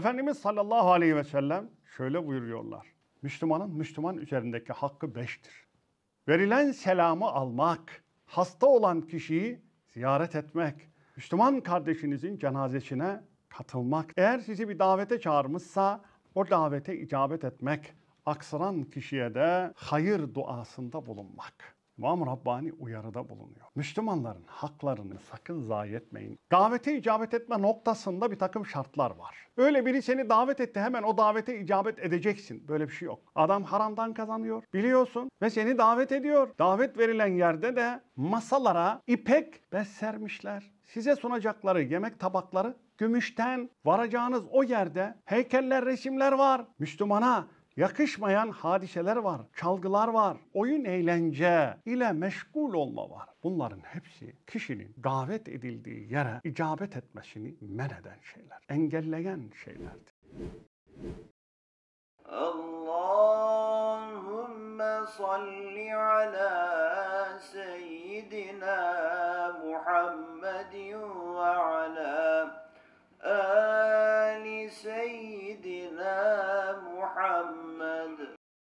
Efendimiz sallallahu aleyhi ve sellem şöyle buyuruyorlar. Müslümanın Müslüman üzerindeki hakkı 5'tir. Verilen selamı almak, hasta olan kişiyi ziyaret etmek, Müslüman kardeşinizin cenazesine katılmak, eğer sizi bir davete çağırmışsa o davete icabet etmek, aksıran kişiye de hayır duasında bulunmak. İmam-ı Rabbani uyarıda bulunuyor. Müslümanların haklarını sakın zayi etmeyin. Davete icabet etme noktasında bir takım şartlar var. Öyle biri seni davet etti, hemen o davete icabet edeceksin. Böyle bir şey yok. Adam haramdan kazanıyor, biliyorsun, ve seni davet ediyor. Davet verilen yerde de masalara ipek bez sermişler. Size sunacakları yemek tabakları gümüşten, varacağınız o yerde heykeller, resimler var. Müslümana yakışmayan hadiseler var, çalgılar var, oyun eğlence ile meşgul olma var. Bunların hepsi kişinin davet edildiği yere icabet etmesini men eden şeyler, engelleyen şeylerdir. Allahümme salli ala seyyidina Muhammedin ve ala